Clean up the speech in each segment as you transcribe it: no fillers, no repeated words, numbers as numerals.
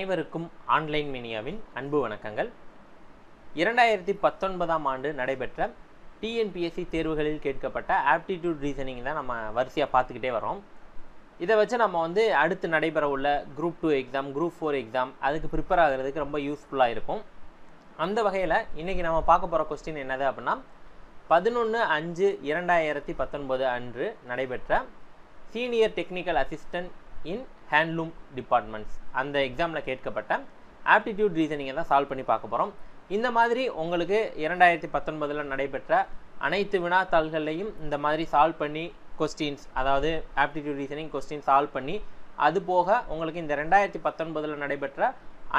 அனைவருக்கும் ஆன்லைன் மேனியாவின் அன்பு வணக்கங்கள். 2019ஆம் ஆண்டு நடைபெற்ற டிஎன்பிஎஸ்சி தேர்வுகளில் கேட்கப்பட்ட ஆப்டிடியூட் ரீசனிங் தான் நம்ம வரிசையாக பார்த்துக்கிட்டே வரோம். இதை வச்சு நம்ம வந்து அடுத்து நடைபெற உள்ள குரூப் 2 எக்ஸாம், குரூப் 4 எக்ஸாம் அதுக்கு ப்ரிப்பேர் ஆகிறதுக்கு ரொம்ப யூஸ்ஃபுல்லாக இருக்கும். அந்த வகையில் இன்றைக்கி நம்ம பார்க்க போகிற கொஸ்டின் என்னது அப்படின்னா, 11/5/2019 அன்று நடைபெற்ற senior technical assistant in handloom departments அந்த எக்ஸாமில் கேட்கப்பட்ட ஆப்டிடியூட் ரீசனிங்கை தான் சால்வ் பண்ணி பார்க்க போகிறோம். இந்த மாதிரி உங்களுக்கு 2019 நடைபெற்ற அனைத்து வினாத்தாள்களையும் இந்த மாதிரி சால்வ் பண்ணி கொஸ்டின்ஸ், அதாவது ஆப்டிடியூட் ரீசனிங் கொஸ்டின் சால்வ் பண்ணி, அது போக உங்களுக்கு இந்த 2019 நடைபெற்ற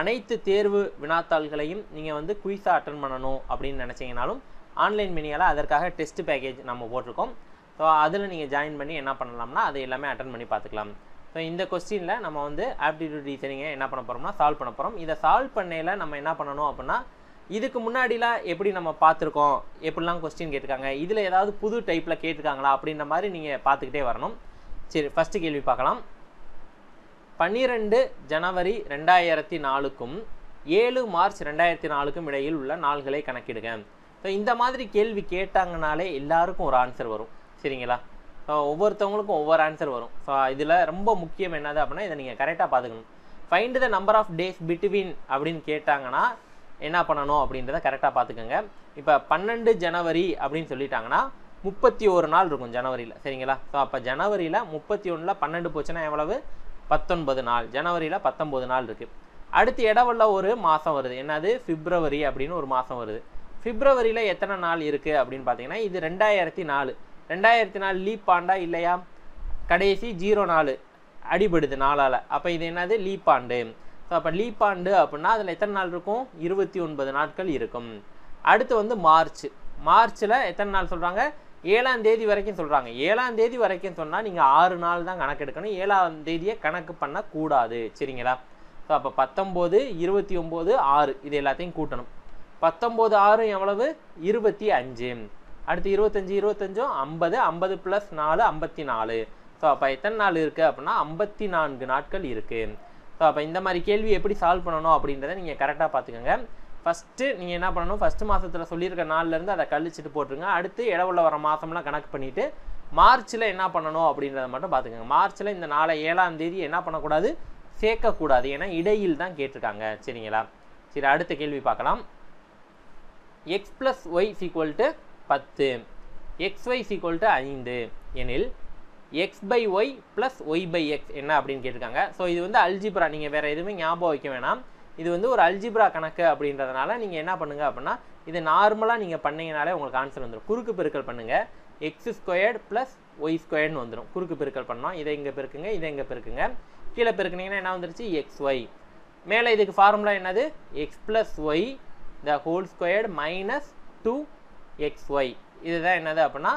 அனைத்து தேர்வு வினாத்தாள்களையும் நீங்கள் வந்து குயிஸாக அட்டன் பண்ணணும் அப்படின்னு நினச்சிங்கனாலும் ஆன்லைன் மினியால் அதற்காக டெஸ்ட் பேக்கேஜ் நம்ம போட்டிருக்கோம். ஸோ அதில் நீங்கள் ஜாயின் பண்ணி என்ன பண்ணலாம்னா அதை எல்லாமே அட்டன் பண்ணி பார்த்துக்கலாம். ஸோ இந்த கொஸ்டினில் நம்ம வந்து ஆப்டிடியூட் ரீசனிங்கை என்ன பண்ண போகிறோம்னா சால்வ் பண்ண போகிறோம். இதை சால்வ் பண்ணையில் நம்ம என்ன பண்ணணும் அப்படின்னா, இதுக்கு முன்னாடிலாம் எப்படி நம்ம பார்த்துருக்கோம், எப்படிலாம் கொஸ்டின் கேட்டிருக்காங்க, இதில் ஏதாவது புது டைப்பில் கேட்டிருக்காங்களா அப்படின்ற மாதிரி நீங்கள் பார்த்துக்கிட்டே வரணும். சரி, ஃபஸ்ட்டு கேள்வி பார்க்கலாம். 12 ஜனவரி 2004க்கும் 7 மார்ச் 2004க்கும் இடையில் உள்ள நாள்களை கணக்கிடுங்க. ஸோ இந்த மாதிரி கேள்வி கேட்டாங்கனாலே எல்லாருக்கும் ஒரு ஆன்சர் வரும், சரிங்களா? ஸோ ஒவ்வொருத்தவங்களுக்கும் ஒவ்வொரு ஆன்சர் வரும். ஸோ இதில் ரொம்ப முக்கியம் என்னது அப்படின்னா, இதை நீங்கள் கரெக்டாக பார்த்துக்கணும். Find the number of days between அப்படின்னு கேட்டாங்கன்னா என்ன பண்ணணும் அப்படின்றத கரெக்டாக பார்த்துக்கோங்க. இப்போ 12 ஜனவரி அப்படின்னு சொல்லிட்டாங்கன்னா 31 நாள் இருக்கும் ஜனவரியில், சரிங்களா? ஸோ அப்போ ஜனவரியில் 31ல் 12 போச்சுன்னா எவ்வளவு? 19 நாள். ஜனவரியில் 19 நாள் இருக்குது. அடுத்து இடவுள்ள ஒரு மாதம் வருது, என்னது? பிப்ரவரி அப்படின்னு ஒரு மாதம் வருது. பிப்ரவரியில் எத்தனை நாள் இருக்குது அப்படின்னு பார்த்தீங்கன்னா, இது 2004. 2004 லீப் ஆண்டா இல்லையா? கடைசி 04 அடிபடுது நாளால். அப்போ இது என்னது? லீப் ஆண்டு. ஸோ அப்போ லீப் ஆண்டு அப்படின்னா அதில் எத்தனை நாள் இருக்கும்? 29 நாட்கள் இருக்கும். அடுத்து வந்து மார்ச்சில் எத்தனை நாள் சொல்கிறாங்க? 7ஆம் தேதி வரைக்கும் சொல்கிறாங்க. 7ஆம் தேதி வரைக்கும் சொன்னால் நீங்கள் 6 நாள் தான் கணக்கெடுக்கணும். 7ஆம் தேதியை கணக்கு பண்ணக்கூடாது, சரிங்களா? ஸோ அப்போ 19, 29, 6 இது எல்லாத்தையும் கூட்டணும். 19, 6 எவ்வளவு? 25. அடுத்து 25, 25, 50, 50 + 4, 54. ஸோ அப்போ எத்தனை நாள் இருக்குது அப்படின்னா 54 நாட்கள் இருக்குது. ஸோ அப்போ இந்த மாதிரி கேள்வி எப்படி சால்வ் பண்ணணும் அப்படின்றத நீங்கள் கரெக்டாக பார்த்துக்கோங்க. ஃபஸ்ட்டு நீங்கள் என்ன பண்ணணும், ஃபஸ்ட்டு மாதத்தில் சொல்லியிருக்க நாள்லேருந்து அதை கழிச்சிட்டு போட்டுருங்க. அடுத்து இடவுள்ள வர மாதம்லாம் கணக்கு பண்ணிவிட்டு மார்ச்சில் என்ன பண்ணணும் அப்படின்றத மட்டும் பார்த்துக்கோங்க. மார்ச்சில் இந்த நாளை 7ஆம் தேதி என்ன பண்ணக்கூடாது? சேர்க்கக்கூடாது, ஏன்னா இடையில் தான் கேட்டிருக்காங்க, சரிங்களா? சரி, அடுத்த கேள்வி பார்க்கலாம். x + y = 10, xy = 5 எனில் x/y + y/x என்ன அப்படின்னு கேட்டிருக்காங்க. ஸோ இது வந்து அல்ஜிப்ரா, நீங்கள் வேறு எதுவுமே ஞாபகம் வைக்க வேணாம். இது வந்து ஒரு அல்ஜிப்ரா கணக்கு அப்படின்றதுனால நீங்கள் என்ன பண்ணுங்கள் அப்படின்னா, இது நார்மலாக நீங்கள் பண்ணிங்கனாலே உங்களுக்கு ஆன்சர் வந்துடும். குறுக்கு பெருக்கல் பண்ணுங்கள், x² + y² வந்துடும். குறுக்கு பெருக்கல் பண்ணோம், இதை இங்கே பெருக்குங்க, இதை இங்கே பெருக்குங்க, கீழே பெருக்குனிங்கன்னா என்ன வந்துருச்சு? xy. மேலே இதுக்கு ஃபார்முலா என்னது? x + y² - 2xy. இதுதான் என்னது அப்படின்னா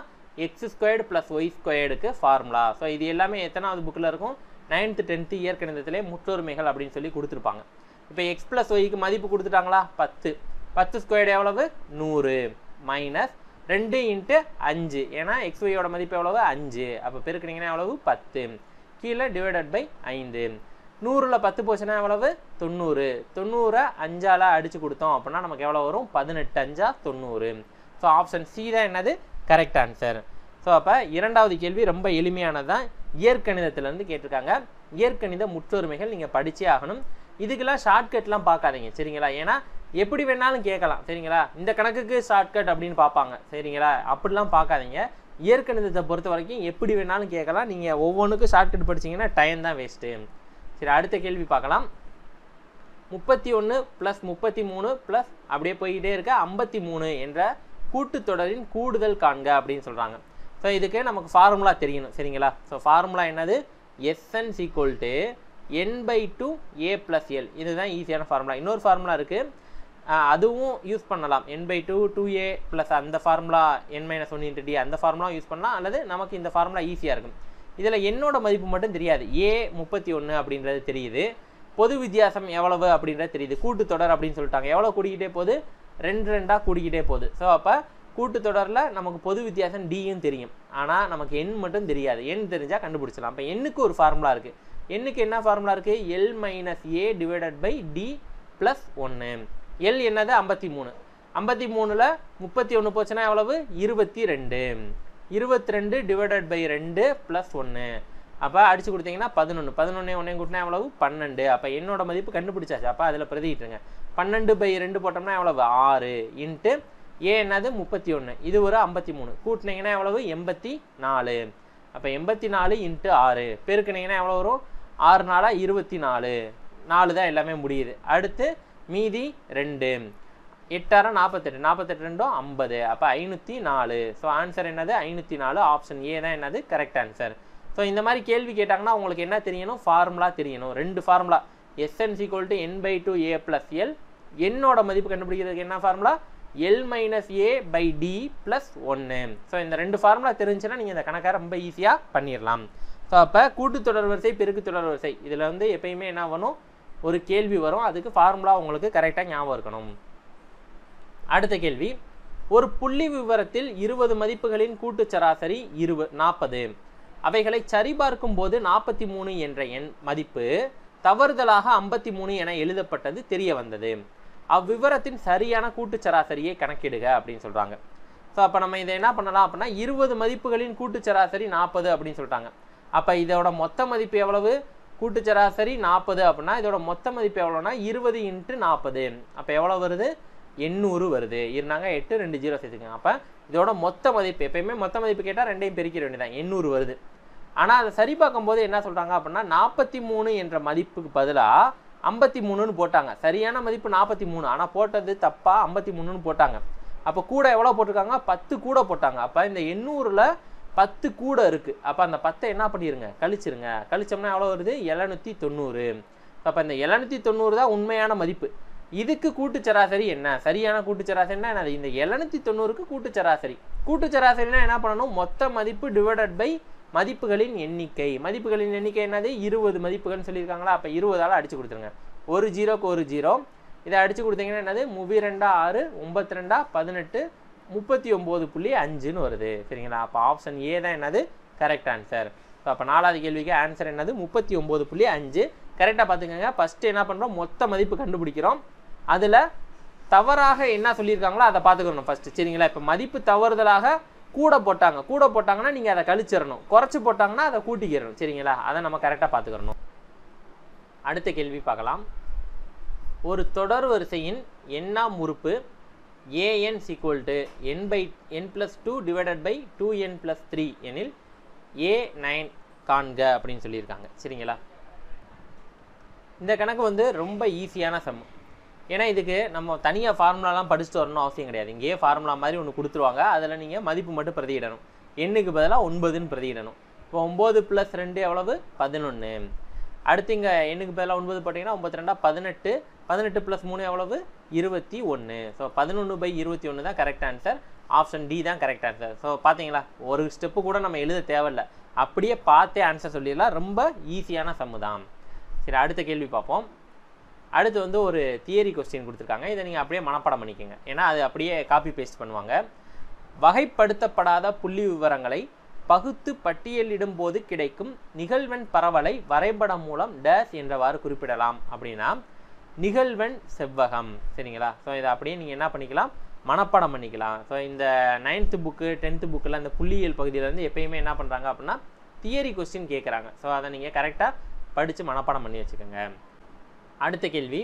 x² + y²க்கு ஃபார்முலா. ஸோ இது எல்லாமே எத்தனாவது புக்கில் இருக்கும்? 9th 10th இயற்கணிதத்திலே முற்றொருமைகள் அப்படின்னு சொல்லி கொடுத்துருப்பாங்க. இப்போ x + yக்கு மதிப்பு கொடுத்துட்டாங்களா? 10, 10² எவ்வளவு? 100 மைனஸ் 2 × 5, ஏன்னா xyயோட மதிப்பு எவ்வளவு? 5. அப்போ பெருக்கினீங்கன்னா எவ்வளவு? 10 கீழே ÷ 5. 100ல் 10 போச்சுன்னா எவ்வளவு? 90, 90ஐ 5ஆல் அடித்து கொடுத்தோம் அப்படின்னா நமக்கு எவ்வளோ வரும்? 18 × 5 = 90. ஸோ ஆப்ஷன் சி தான் என்னது? Correct answer. ஸோ அப்போ இரண்டாவது கேள்வி ரொம்ப எளிமையானது தான், இயற்கணிதத்துலேருந்து கேட்டிருக்காங்க. இயற்கணித முற்றொருமைகள் நீங்கள் படித்தே ஆகணும். இதுக்கெல்லாம் ஷார்ட்கட்லாம் பார்க்காதீங்க, சரிங்களா? ஏன்னா எப்படி வேணாலும் கேட்கலாம், சரிங்களா? இந்த கணக்குக்கு ஷார்ட்கட் அப்படின்னு பார்ப்பாங்க, சரிங்களா? அப்படிலாம் பார்க்காதீங்க. இயற்கணிதத்தை பொறுத்த வரைக்கும் எப்படி வேணாலும் கேட்கலாம். நீங்கள் ஒவ்வொன்றுக்கும் ஷார்ட்கட் படிச்சிங்கன்னா டைம் தான் வேஸ்ட்டு. சரி, அடுத்த கேள்வி பார்க்கலாம். 31 + 33 + அப்படியே போய்கிட்டே இருக்க 53 என்ற கூட்டுத்தொடரின் கூடுதல் காண்க அப்படின்னு சொல்கிறாங்க. ஸோ இதுக்கு நமக்கு ஃபார்முலா தெரியணும், சரிங்களா? ஸோ ஃபார்முலா என்னது? SN = n/2 a + l. இதுதான் ஈஸியான ஃபார்முலா. இன்னொரு ஃபார்முலா இருக்குது, அதுவும் யூஸ் பண்ணலாம். n/2 2a + அந்த ஃபார்முலா, n - 1 × d அந்த ஃபார்முலா யூஸ் பண்ணலாம். அல்லது நமக்கு இந்த ஃபார்முலா ஈஸியாக இருக்கும். இதில் என்னோட மதிப்பு மட்டும் தெரியாது, a 31 அப்படின்றது தெரியுது. பொது வித்தியாசம் எவ்வளவு அப்படின்றது தெரியுது. கூட்டுத்தொடர் அப்படின்னு சொல்லிட்டாங்க, எவ்வளோ கூடிக்கிட்டே போகுது? 2 2ஆக கூடிக்கிட்டே போகுது. ஸோ அப்போ கூட்டுத்தொடரில் நமக்கு பொது வித்தியாசம் dயும் தெரியும், ஆனால் நமக்கு n மட்டும் தெரியாது. n தெரிஞ்சால் கண்டுபிடிச்சலாம். அப்போ எண்ணுக்கு ஒரு ஃபார்முலா இருக்குது, n க்கு என்ன ஃபார்முலா இருக்கு l - a / d + 1 l என்னது 53 53 ல 31 போச்சுனா எவ்வளவு 22 22 / 2 + 1 அப்ப அடிச்சு கொடுத்தீங்கன்னா 11 11 1 கூட்டினா எவ்வளவு 12 அப்ப என்னோட மதிப்பு கண்டுபிடிச்சாச்சு அப்ப அதல பிரதியிடுங்க 12 / 2 போட்டோம்னா எவ்வளவு 6 * a என்னது 31 இது ஒரு 53 கூட்டினீங்கன்னா எவ்வளவு 84 அப்ப 84 * 6 பெருக்குனீங்கன்னா எவ்வளவு வரும் 6 4 24 4 தான் எல்லாமே முடியுது அடுத்து மீதி 2 8 6 48 48 2 50 அப்ப 504 சோ ஆன்சர் என்னது 504 ஆப்ஷன் a தான் என்னது கரெக்ட் ஆன்சர் சோ இந்த மாதிரி கேள்வி கேட்டாங்கன்னா உங்களுக்கு என்ன தெரியணும் ஃபார்முலா தெரியணும் ரெண்டு ஃபார்முலா sn = n/2a + l என்னோட மதிப்பு கண்டுபிடிக்கிறதுக்கு என்ன formula L minus A by D plus 1. So, இந்த ரெண்டு ஃபார்முலா தெரிஞ்சினா நீங்க இந்த கணக்க ரொம்ப ஈஸியா பண்ணிரலாம். சோ அப்ப கூட்டுத்தொடர் வரிசை பெருக்குத்தொடர் வரிசை இதுல வந்து எப்பயுமே என்ன வரும் ஒரு கேள்வி வரும் அதுக்கு ஃபார்முலா உங்களுக்கு கரெக்ட்டா ஞாபகம் இருக்கணும். அடுத்த கேள்வி ஒரு புள்ளி விவரத்தில் 20 மதிப்புகளின் கூட்டுச் சராசரி 40. அவைகளை சரிபார்க்கும் போது 43 என்ற எண் மதிப்பு தவறுதலாக 53 என எழுதப்பட்டது தெரிய வந்தது. அவ்விவரத்தின் சரியான கூட்டுச் சராசரியை கணக்கிடுக அப்படின்னு சொல்றாங்க. சோ அப்ப நம்ம இத என்ன பண்ணலாம் அப்படினா 20 மதிப்புகளின் கூட்டுச் சராசரி 40 அப்படினு சொல்றாங்க. அப்ப இதோட மொத்த மதிப்பு எவ்வளவு கூட்டுச் சராசரி 40 அப்படினா இதோட மொத்த மதிப்பு எவ்வளவுனா 20 * 40. அப்ப எவ்வளவு வருது 800 வருது. இருனாங்க 8 2 0 சேர்த்துங்க. அப்ப இதோட மொத்த மதிப்பு எப்பவுமே மொத்த மதிப்பு கேட்டா ரெண்டையும் பெருக்கிட வேண்டியதுதான் 800 வருது. ஆனா அத சரி பாக்கும்போது என்ன சொல்றாங்க அப்படினா 43 என்ற மதிப்புக்கு பதிலா 53 னு போட்டாங்க சரியான மதிப்பு 43 ஆனா போட்டது தப்பா 53 னு போட்டாங்க அப்ப கூட எவ்வளவு போட்டுருக்காங்க 10 கூட போட்டாங்க அப்ப இந்த 800 ல 10 கூட இருக்கு அப்ப அந்த 10 என்ன பண்ணிருங்க கழிச்சிருங்க கழிச்சோம்னா எவ்வளவு வருது 790 அப்ப இந்த 790 தான் உண்மையான மதிப்பு இதுக்கு கூட்டுச் சராசரி என்ன சரியான கூட்டுச் சராசரினா என்ன இந்த 790 க்கு கூட்டுச் சராசரினா என்ன பண்ணனும் மொத்த மதிப்பு / மதிப்புகளின் எண்ணிக்கை என்னது 20 மதிப்புகள்னு சொல்லிருக்காங்களா அப்ப 20 ஆல அடிச்சு கொடுத்துருங்க ஒரு 0 க்கு ஒரு 0 இத அடிச்சு கொடுத்தீங்கன்னா என்னது 32 6 92 18 39.5 ன்னு வருது சரிங்களா அப்ப ஆப்ஷன் A தான் என்னது கரெக்ட் ஆன்சர் சோ அப்ப நாலாவது கேள்விக்கு ஆன்சர் என்னது 39.5 கரெக்ட்டா பாத்துக்கங்க ஃபர்ஸ்ட் என்ன பண்றோம் மொத்த மதிப்பு கண்டுபிடிக்கிறோம் அதுல தவறாக என்ன சொல்லிருக்காங்களோ அத பாத்துக்கறோம் ஃபர்ஸ்ட் சரிங்களா இப்ப மதிப்பு தவறுதலாக கூட போட்டாங்கன்னா நீங்க அதை கழிச்சிடணும் குறைச்சு போட்டாங்கன்னா அதை கூட்டிக்கிறணும் சரிங்களா அதை நம்ம கரெக்டாக பார்த்துக்கிறணும் அடுத்த கேள்வி பார்க்கலாம் ஒரு தொடர் வரிசையின் எண்ணாம் உறுப்பு an = n/2 / 2n+3 எனில் a9 காண்க அப்படின்னு சொல்லியிருக்காங்க சரிங்களா இந்த கணக்கு வந்து ரொம்ப ஈஸியான சம் ஏன்னா இதுக்கு நம்ம தனியாக ஃபார்முலாலாம் படிச்சுட்டு வரணும் அவசியம் கிடையாது இங்கேயே ஃபார்முலா மாதிரி ஒன்று கொடுத்துருவாங்க அதில் நீங்கள் மதிப்பு மட்டும் பிரதியிடணும் எண்ணுக்கு பதிலாக 9ன்னு பிரதியிடணும் இப்போ 9 + 2 எவ்வளவு 11 அடுத்து இங்கே எண்ணுக்கு பதிலாக 9 போட்டிங்கன்னா 9 × 2 = 18 18 + 3 எவ்வளவு 21 ஸோ 11/21 தான் கரெக்ட் ஆன்சர் ஆப்ஷன் டி தான் கரெக்ட் ஆன்சர் ஸோ பார்த்தீங்களா ஒரு ஸ்டெப்பு கூட நம்ம எழுத தேவையில்லை அப்படியே பார்த்தே ஆன்சர் சொல்லிடலாம் ரொம்ப ஈஸியான சம்மு தான் சரி அடுத்த கேள்வி பார்ப்போம் அடுத்து வந்து ஒரு தியரி கொஸ்டின் கொடுத்துருக்காங்க இதை நீங்கள் அப்படியே மனப்பாடம் பண்ணிக்கோங்க ஏன்னா அது அப்படியே காப்பி பேஸ்ட் பண்ணுவாங்க வகைப்படுத்தப்படாத புள்ளி விவரங்களை பகுத்து பட்டியலிடும் போது கிடைக்கும் நிகழ்வெண் பரவலை வரைபடம் மூலம் டேஸ் என்றவாறு குறிப்பிடலாம் அப்படின்னா நிகழ்வெண் செவ்வகம் சரிங்களா ஸோ இதை அப்படியே நீங்கள் என்ன பண்ணிக்கலாம் மனப்பாடம் பண்ணிக்கலாம் ஸோ இந்த 9th புக்கு 10th புக்கில் அந்த புள்ளியியல் பகுதியிலேருந்து எப்பயுமே என்ன பண்ணுறாங்க அப்படின்னா தியரி கொஸ்டின் கேட்குறாங்க ஸோ அதை நீங்கள் கரெக்டாக படித்து மனப்பாடம் பண்ணி வச்சுக்கோங்க அடுத்த கேள்வி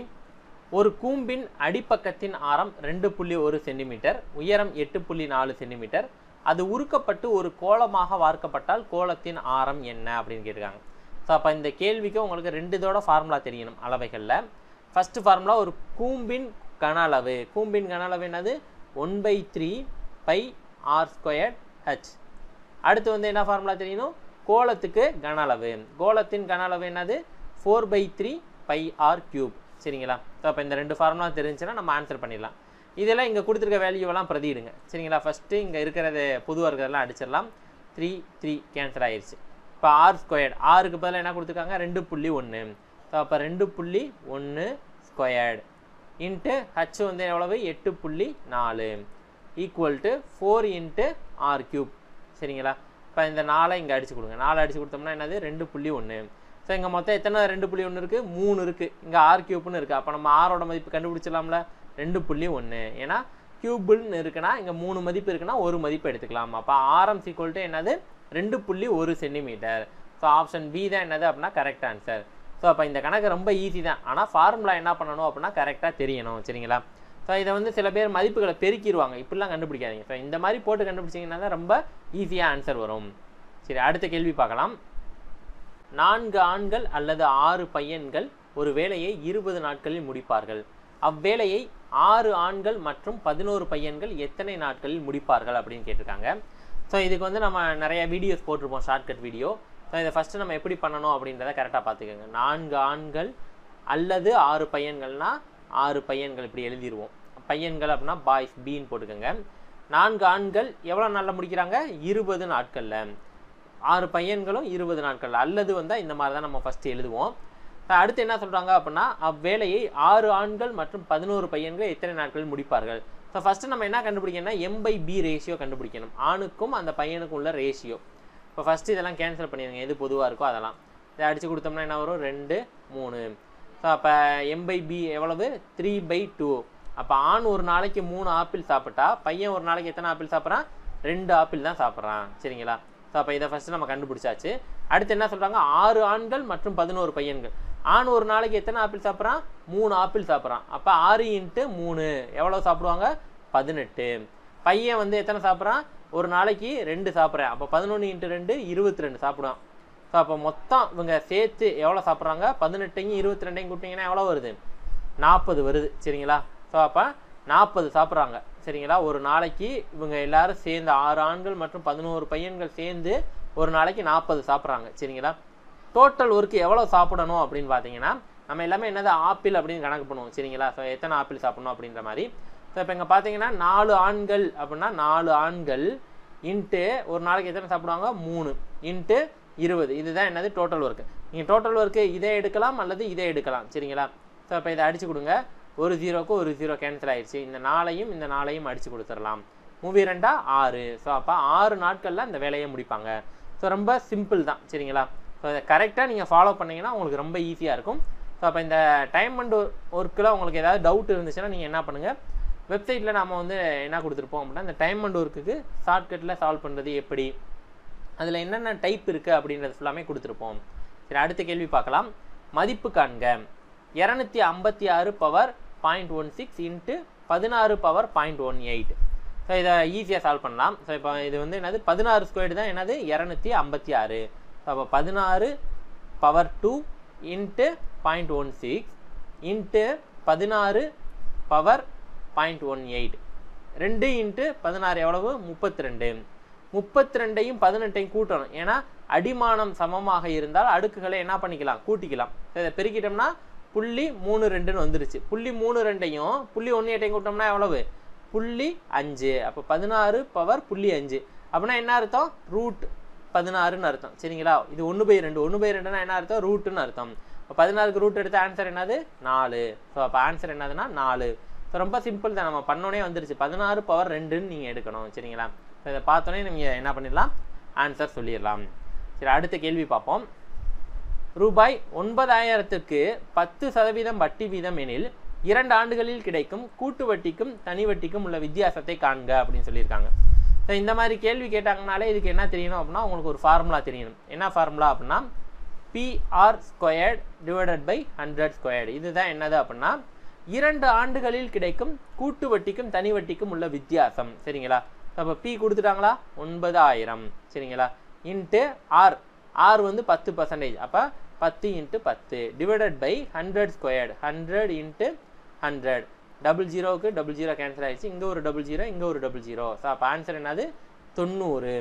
ஒரு கூம்பின் அடிப்பக்கத்தின் ஆரம் 2.1 சென்டிமீட்டர் உயரம் 8.4 சென்டிமீட்டர் அது உருக்கப்பட்டு ஒரு கோளமாக வார்க்கப்பட்டால் கோளத்தின் ஆரம் என்ன அப்படின்னு கேட்டிருக்காங்க ஸோ அப்போ இந்த கேள்விக்கு உங்களுக்கு ரெண்டு இதோட ஃபார்முலா தெரியணும் அளவைகளில் ஃபஸ்ட்டு ஃபார்முலா ஒரு கூம்பின் கன அளவு என்னது 1/3πr²h அடுத்து வந்து என்ன ஃபார்முலா தெரியணும் கோளத்துக்கு கன அளவு கோளத்தின் கன அளவு என்னது 4/3πr³ சரிங்களா ஸோ அப்போ இந்த ரெண்டு ஃபார்முலா தெரிஞ்சுன்னா நம்ம ஆன்சர் பண்ணிடலாம் இதெல்லாம் இங்கே கொடுத்துருக்க வேல்யூவெல்லாம் பிரதியிடுங்க சரிங்களா ஃபஸ்ட்டு இங்கே இருக்கிறது பொதுவாக இருக்கிறதெல்லாம் அடிச்சிடலாம் 3 கேன்சல் ஆயிடுச்சு இப்போ r²க்கு பதிலாக என்ன கொடுத்துருக்காங்க 2.1 ஸோ அப்போ 2.1² h வந்து எவ்வளவு 8.4 = 4 × r³ சரிங்களா இப்போ இந்த 4 இங்கே அடிச்சு கொடுங்க 4 அடிச்சு கொடுத்தோம்னா என்னது 2.1 ஸோ So, இங்க மொத்தம் எத்தனை 2.1 இருக்கு 3 இருக்கு இங்க r cube னு இருக்கு அப்ப நம்ம r ஓட மதிப்பு கண்டுபிடிச்சலாம்ல 2.1 ஏனா cube னு இருக்குனா இங்க 3 மதிப்பு இருக்குனா ஒரு மதிப்பு எடுத்துக்கலாம் அப்ப rm = என்னது 2.1 cm சோ ஆப்ஷன் B தான் என்னது அப்படினா கரெக்ட் ஆன்சர் சோ அப்ப இந்த கணக்கு ரொம்ப ஈஸி தான் ஆனா ஃபார்முலா என்ன பண்ணனும் அப்படினா கரெக்ட்டா தெரியணும் சரிங்களா சோ இத வந்து சில பேர் மதிப்புகளை பெருக்கிடுவாங்க இப்படிலாம் கண்டுபிடிக்காதீங்க சோ இந்த மாதிரி போட்டு கண்டுபிடிச்சீங்கன்னா தான் ரொம்ப ஈஸியா ஆன்சர் வரும் சரி அடுத்த கேள்வி பார்க்கலாம் 4 ஆண்கள் அல்லது 6 பையன்கள் ஒரு வேலையை 20 நாட்களில் முடிப்பார்கள் அவ்வேளையை 6 ஆண்கள் மற்றும் 11 பையன்கள் எத்தனை நாட்களில் முடிப்பார்கள் அப்படினு கேட்டிருக்காங்க சோ இதுக்கு வந்து நம்ம நிறைய வீடியோஸ் போட்டுருப்போம் ஷார்ட்கட் வீடியோ சோ இத ஃபர்ஸ்ட் நம்ம எப்படி பண்ணனும் அப்படின்றத கரெக்ட்டா பாத்துக்கங்க 4 ஆண்கள் அல்லது 6 பையன்கள்னா 6 பையன்கள் இப்படி எழுதிடுவோம் பையன்கள் அப்படினா பாய்ஸ் B ன்னு போட்டுக்கங்க 4 ஆண்கள் எவ்வளவு நாள்ல முடிக்கறாங்க 20 நாட்கள்ல 6 பையன்களும் 20 நாட்கள் அல்லது வந்தா இந்த மாதிரி தான் நம்ம ஃபர்ஸ்ட் எழுதுவோம் அடுத்து என்ன சொல்றாங்க அப்படினா அவ்வேளையை 6 ஆண்கள் மற்றும் 11 பையன்கள் எத்தனை நாட்களில் முடிப்பார்கள் சோ ஃபர்ஸ்ட் நம்ம என்ன கண்டுபிடிக்கணும்னா m/b ரேஷியோ கண்டுபிடிக்கணும் ஆணுக்கும் அந்த பையனுக்கும் உள்ள ரேஷியோ இப்போ ஃபர்ஸ்ட் இதெல்லாம் கேன்சல் பண்ணிடுங்க எது பொதுவா இருக்கோ அதெல்லாம் இத அடிச்சு கொடுத்தோம்னா என்ன வரும் 2 3 சோ அப்ப m/b எவ்வளவு 3/2 அப்ப ஆண் ஒரு நாளைக்கு 3 ஆப்பிள் சாப்பிட்டா பையன் ஒரு நாளைக்கு எத்தனை ஆப்பிள் சாப்பிறான் 2 ஆப்பிள் தான் சாப்பிறான் சரிங்களா சோ அப்ப இத ஃபர்ஸ்ட் நம்ம கண்டுபிடிச்சாச்சு அடுத்து என்ன சொல்றாங்க 6 ஆண்கள் மற்றும் 11 பையன்கள் ஆண் ஒரு நாளைக்கு எத்தனை ஆப்பிள் சாப்பிறான் 3 ஆப்பிள் சாப்பிறான் அப்ப 6 × 3 எவ்வளவு சாப்பிடுவாங்க 18 பையன் வந்து எத்தனை சாப்பிறான் ஒரு நாளைக்கு 2 சாப்பிறான் அப்ப 11 × 2 22 சாப்பிடுவான் சோ அப்ப மொத்தம் இவங்க சேர்த்து எவ்வளவு சாப்பிறாங்க 18 22 கூட்டினா எவ்வளவு வருது 40 வருது சரிங்களா சோ அப்ப 40 சாப்பிறாங்க சரிங்களா ஒரு நாளைக்கு இவங்க எல்லாரும் சேர்ந்து 6 ஆண்கள் மற்றும் 11 பையன்கள் சேர்ந்து ஒரு நாளைக்கு 40 சாப்பிறாங்க சரிங்களா டோட்டல் work எவ்வளவு சாப்பிடணும் அப்படினு பாத்தீங்கன்னா நம்ம எல்லாமே என்னது ஆப்பிள் அப்படினு கணக்கு பண்ணுவோம் சரிங்களா சோ எத்தனை ஆப்பிள் சாப்பிடணும் அப்படின்ற மாதிரி சோ இப்போ இங்க பாத்தீங்கன்னா 4 ஆண்கள் அப்படினா 4 ஆண்கள் * ஒரு நாளைக்கு எத்தனை சாப்பிடுவாங்க 3 * 20 இதுதான் என்னது டோட்டல் work நீங்க டோட்டல் work இதே எடுக்கலாம் அல்லது இதே எடுக்கலாம் சரிங்களா சோ இப்போ இத அடிச்சு கொடுங்க ஒரு 0க்கு ஒரு 0 கேன்சல் ஆயிருச்சு இந்த 4ஐயும் அடிச்சு கொடுத்துறலாம் 3 × 2 6 சோ அப்ப 6 நாட்கள்ல இந்த வேலையை முடிப்பாங்க சோ ரொம்ப சிம்பிள் தான் சரிங்களா சோ இத கரெக்ட்டா நீங்க ஃபாலோ பண்ணீங்கன்னா உங்களுக்கு ரொம்ப ஈஸியா இருக்கும் சோ அப்ப இந்த டைம் அண்ட் வொர்க்ல உங்களுக்கு ஏதாவது டவுட் இருந்துச்சுனா நீங்க என்ன பண்ணுங்க வெப்சைட்ல நாம வந்து என்ன கொடுத்திருப்போம் அப்படினா இந்த டைம் அண்ட் வொர்க்குக்கு ஷார்ட்கட்ல சால்வ் பண்றது எப்படி அதுல என்னென்ன டைப் இருக்கு அப்படின்றது எல்லாமே கொடுத்திருப்போம் சரி அடுத்த கேள்வி பார்க்கலாம் மதிப்பு காண்க 256 / 0.16 * 16 / 0.18 சோ இத ஈஸியா சால்வ் பண்ணலாம் சோ இப்போ இது வந்து என்னது 16² தான் என்னது 256 சோ அப்ப 16 / 2 * 0.16 * 16 / 0.18 2 * 16 எவ்வளவு 32 32ஐயும் 18ஐயும் கூட்டணும் ஏனா அடிமானம் சமமாக இருந்தால் அடுக்குகளை என்ன பண்ணிக்கலாம் கூட்டிக்கலாம் சோ இத பெருக்கிட்டோம்னா 0.32 ன்னு வந்துருச்சு 0.32ஐயும் 0.18ஐயும் கூட்டோம்னா எவ்வளவு 0.5 அப்ப 16 / 0.5 அப்படினா என்ன அர்த்தம் √16 ன்னு அர்த்தம் சரிங்களா இது 1/2 1/2 ன்னா என்ன அர்த்தம் ரூட் ன்னு அர்த்தம் அப்ப 16க்கு ரூட் எடுத்த ஆன்சர் என்னது 4 சோ அப்ப ஆன்சர் என்னதுனா 4 சோ ரொம்ப சிம்பிள் தான் நம்ம பண்ணோனே வந்துருச்சு 16 / 2 ன்னு நீங்க எடுக்கணும் சரிங்களா சோ இத பார்த்தோனே நீங்க என்ன பண்ணிரலாம் ஆன்சர் சொல்லிரலாம் சரி அடுத்த கேள்வி பாப்போம் ரூபாய் 9,000க்கு 10% வட்டி வீதம் எனில் 2 ஆண்டுகளில் கிடைக்கும் கூட்டு வட்டிக்கும் தனி வட்டிக்கும் உள்ள வித்தியாசத்தை காண்க அப்படினு சொல்லிருக்காங்க. சோ இந்த மாதிரி கேள்வி கேட்டாங்கனாலே இதுக்கு என்ன தெரியணும் அப்படினா உங்களுக்கு ஒரு ஃபார்முலா தெரியணும். என்ன ஃபார்முலா அப்படினா PR² / 100². இதுதான் என்னது அப்படினா 2 ஆண்டுகளில் கிடைக்கும் கூட்டு வட்டிக்கும் தனி வட்டிக்கும் உள்ள வித்தியாசம் சரிங்களா. அப்ப P கொடுத்துட்டாங்களா 9,000 சரிங்களா * R R வந்து 10% அப்ப 10 × 10 / 100². 100 × 100 00க்கு 00 கேன்சல் ஆயிடுச்சு இங்க ஒரு 00 இங்க ஒரு 00 சோ அப்ப ஆன்சர் என்னது 90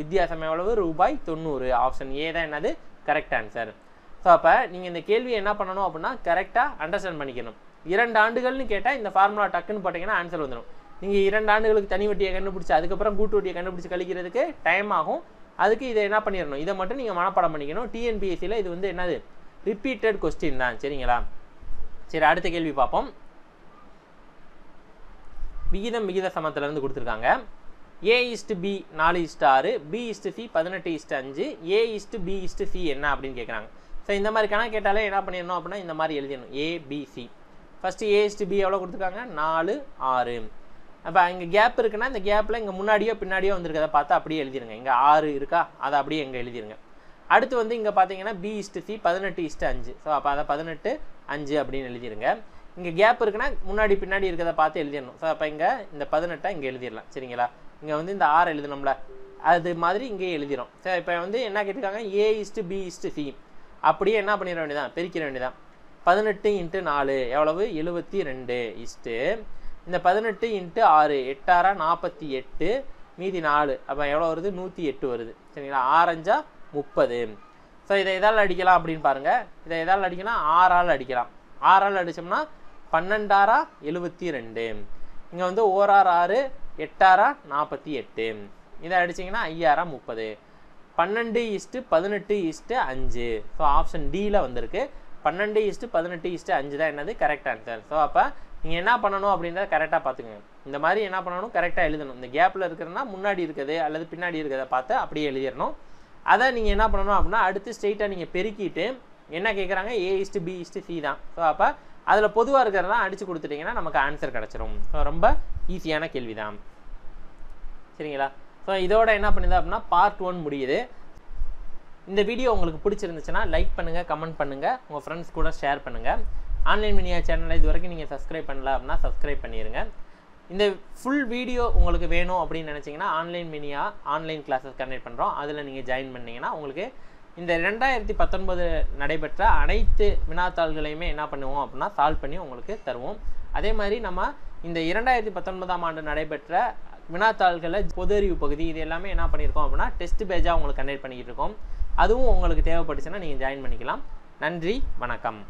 வித்தியாசம் எவ்வளவு ரூபாய் 90 ஆப்ஷன் A தான் என்னது கரெக்ட் ஆன்சர் சோ அப்ப நீங்க இந்த கேள்வி என்ன பண்ணனும் அப்படினா கரெக்ட்டா அண்டர்ஸ்டாண்ட் பண்ணிக்கணும் 2 ஆண்டுகள்னு கேட்டா இந்த ஃபார்முலா டக்குன்னு போட்டீங்கன்னா ஆன்சர் வந்துரும் நீங்க 2 ஆண்டுகளுக்கு தனி வட்டியை கண்டுபிடிச்சு அதுக்கு அப்புறம் கூட்டு வட்டியை கண்டுபிடிச்சு கழிக்கிறதுக்கு டைம் ஆகும் அதுக்கு இத என்ன பண்ணிரணும் இத மட்டும் நீங்க மனப்பாடம் பண்ணிக்கணும் TNPSC ல இது வந்து என்னது ரிபீட்டட் क्वेश्चन தான் சரிங்களா சரி அடுத்த கேள்வி பாப்போம் விகித சமத்துல இருந்து கொடுத்திருக்காங்க A:B 4:6 B:C 18:5 A:B:C என்ன அப்படினு கேக்குறாங்க So in the mari kana ketale enna pannirnom appadina indha mari elidiranum a b c first a is to b evlo kuduthirukanga 4 6 அப்ப அங்க கேப் இருக்குனா இந்த கேப்ல இங்க முன்னாடியோ பின்னாடியோ வந்திருக்கத பார்த்து அப்படியே எழுதிருங்க இங்க 6 இருக்கா அத அப்படியே இங்க எழுதிருங்க அடுத்து வந்து இங்க பாத்தீங்கன்னா b/c 18:5 சோ அப்ப அத 18:5 அப்படி எழுதிருங்க இங்க கேப் இருக்குனா முன்னாடி பின்னாடி இருக்கத பார்த்து எழுதிரணும் சோ அப்ப இங்க இந்த 18 இங்க எழுதிரலாம் சரிங்களா இங்க வந்து இந்த 6 எழுதணும்ல அது மாதிரி இங்க எழுதிரோம் சோ இப்போ வந்து என்ன கேட்டிருக்காங்க a/b/c அப்படியே என்ன பண்ணிர வேண்டியதா பெருக்கிர வேண்டியதா 18 × 4 எவ்வளவு 72 இந்த 18 × 6 8 48 மீதி 4 அப்ப எவ்வளவு வருது 108 வருது சரிங்களா 6 × 5 30 சோ இத எதால அடிக்கலாம் அப்படிን பாருங்க இத எதால அடிக்கலாம் 6 ஆல் அடிக்கலாம் 6 ஆல் அடிச்சோம்னா 12 × 6 72 இங்க வந்து 1 × 6 8 × 48 இத அடிச்சீங்கன்னா 5 × 30 12 × 18 × 5 சோ ஆப்ஷன் D ல வந்திருக்கு 12 × 18 × 5 தான் என்னது கரெக்ட் ஆன்சர் சோ அப்ப நீங்க என்ன பண்ணனும் அப்படிங்கறத கரெக்ட்டா பாத்துக்கங்க இந்த மாதிரி என்ன பண்ணனும் கரெக்ட்டா எழுதணும் இந்த கேப்ல இருக்குன்னா முன்னாடி இருக்கதே அல்லது பின்னாடி இருக்கதே பார்த்து அப்படியே எழுதிரணும் அத நீங்க என்ன பண்ணனும் அப்படினா அடுத்து ஸ்ட்ரைட்டா நீங்க பெருக்கிட்டு என்ன கேக்குறாங்க a/b/c தான் சோ அப்ப அதுல பொதுவா இருக்குறதெல்லாம் அடிச்சு கொடுத்துட்டீங்கன்னா நமக்கு ஆன்சர் கிடைச்சிரும் சோ ரொம்ப ஈஸியான கேள்விதான் சரிங்களா சோ இதோட என்ன பண்ணிடலாம் அப்படினா பார்ட் 1 முடியுது இந்த வீடியோ உங்களுக்கு பிடிச்சிருந்துச்சுனா லைக் பண்ணுங்க கமெண்ட் பண்ணுங்க உங்க फ्रेंड्स கூட ஷேர் பண்ணுங்க Onlinemania channel இதுவரைக்கும் நீங்க subscribe பண்ணல அப்படினா subscribe பண்ணிருங்க இந்த full video உங்களுக்கு வேணும் அப்படி நினைச்சீங்கன்னா Onlinemania online classes கண்டக்ட் பண்றோம் அதுல நீங்க join பண்ணீங்கன்னா உங்களுக்கு இந்த 2019 நடைபெற்ற அனைத்து வினாத்தாள்களையுமே என்ன பண்ணுவோம் அப்படினா சால்வ் பண்ணி உங்களுக்கு தருவோம் அதே மாதிரி நம்ம இந்த 2019 ஆம் ஆண்டு நடைபெற்ற வினாத்தாள்களை பொதுஅறிவு பகுதி இது எல்லாமே என்ன பண்ணிருக்கோம் அப்படினா டெஸ்ட் பேஜா உங்களுக்கு கண்டக்ட் பண்ணிட்டு இருக்கோம் அதுவும் உங்களுக்கு தேவைப்படுச்சுனா நீங்க join பண்ணிக்கலாம் நன்றி வணக்கம்